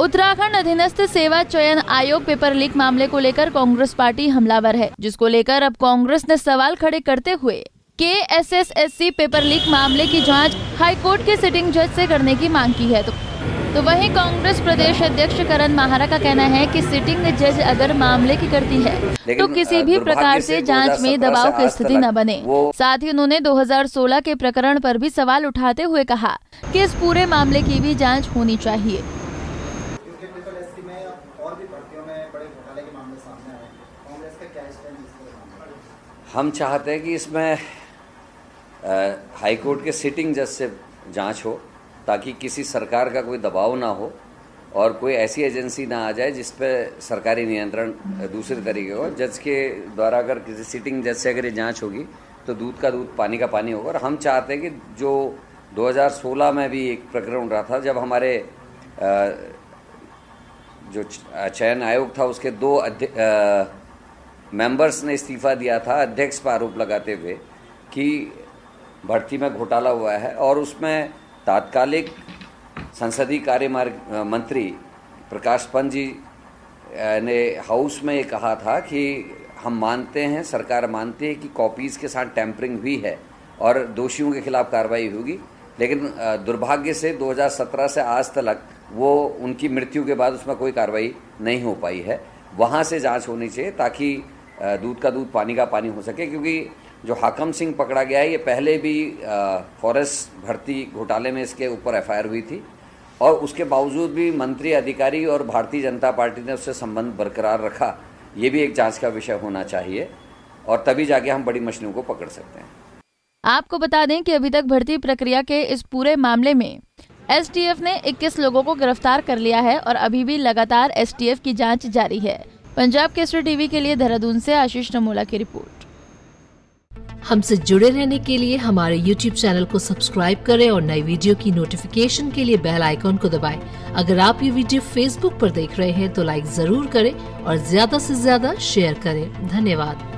उत्तराखंड अधीनस्थ सेवा चयन आयोग पेपर लीक मामले को लेकर कांग्रेस पार्टी हमलावर है, जिसको लेकर अब कांग्रेस ने सवाल खड़े करते हुए KSSSC पेपर लीक मामले की जांच हाई कोर्ट के सिटिंग जज से करने की मांग की है। तो वहीं कांग्रेस प्रदेश अध्यक्ष करण माहरा का कहना है कि सिटिंग जज अगर मामले की करती है तो किसी भी प्रकार से जांच में दबाव की स्थिति न बने। साथ ही उन्होंने 2016 के प्रकरण पर भी सवाल उठाते हुए कहा कि इस पूरे मामले की भी जांच होनी चाहिए। हम चाहते हैं कि इसमें हाई कोर्ट के सिटिंग जज से जांच हो ताकि किसी सरकार का कोई दबाव ना हो और कोई ऐसी एजेंसी ना आ जाए जिस पे सरकारी नियंत्रण दूसरे तरीके हो। जज के द्वारा अगर किसी सिटिंग जज से अगर ये जांच होगी तो दूध का दूध पानी का पानी होगा। और हम चाहते हैं कि जो 2016 में भी एक प्रकरण उठा था, जब हमारे जो चयन आयोग था उसके 2 मेंबर्स ने इस्तीफा दिया था अध्यक्ष पर आरोप लगाते हुए कि भर्ती में घोटाला हुआ है, और उसमें तात्कालिक संसदीय कार्य मंत्री प्रकाश पंत जी ने हाउस में ये कहा था कि हम मानते हैं, सरकार मानती है कि कॉपीज़ के साथ टैंपरिंग हुई है और दोषियों के खिलाफ कार्रवाई होगी। लेकिन दुर्भाग्य से 2017 से आज तक वो उनकी मृत्यु के बाद उसमें कोई कार्रवाई नहीं हो पाई है। वहाँ से जाँच होनी चाहिए ताकि दूध का दूध पानी का पानी हो सके, क्योंकि जो हाकम सिंह पकड़ा गया है ये पहले भी फॉरेस्ट भर्ती घोटाले में इसके ऊपर FIR हुई थी, और उसके बावजूद भी मंत्री, अधिकारी और भारतीय जनता पार्टी ने उससे संबंध बरकरार रखा। ये भी एक जांच का विषय होना चाहिए और तभी जाके हम बड़ी मछलियों को पकड़ सकते हैं। आपको बता दें कि अभी तक भर्ती प्रक्रिया के इस पूरे मामले में STF ने 21 लोगों को गिरफ्तार कर लिया है और अभी भी लगातार STF की जाँच जारी है। पंजाब केसरी TV के लिए देहरादून से आशीष नमोला की रिपोर्ट। हमसे जुड़े रहने के लिए हमारे YouTube चैनल को सब्सक्राइब करें और नई वीडियो की नोटिफिकेशन के लिए बेल आइकॉन को दबाएं। अगर आप ये वीडियो Facebook पर देख रहे हैं तो लाइक जरूर करें और ज्यादा से ज्यादा शेयर करें। धन्यवाद।